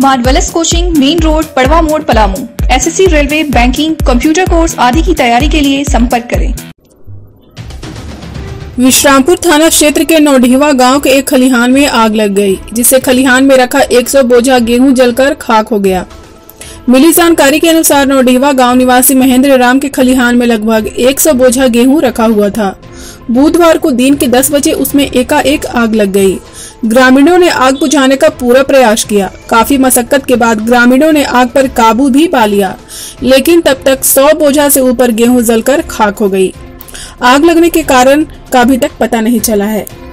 Marvellous coaching, main road, Padwa Mod, Palamu. SSC, railway, banking, computer course आदि की तैयारी के लिए संपर्क करें। विश्रामपुर थाना क्षेत्र के नवडीहवा गांव के एक खलिहान में आग लग गई, जिससे खलिहान में रखा 100 बोझा गेहूं जलकर खाक हो गया। मिली जानकारी के अनुसार नवडीहवा गांव निवासी महेंद्र राम के खलिहान में लगभग 100 बोझा गेहूं रखा हुआ था। बुधवार को दिन के 10 बजे उसमें एकाएक आग लग गई। ग्रामीणों ने आग बुझाने का पूरा प्रयास किया। काफी मशक्कत के बाद ग्रामीणों ने आग पर काबू भी पा लिया, लेकिन तब तक 100 बोझा से ऊपर गेहूं जलकर खाक हो गई। आग लगने के कारण का अभी तक पता नहीं चला है।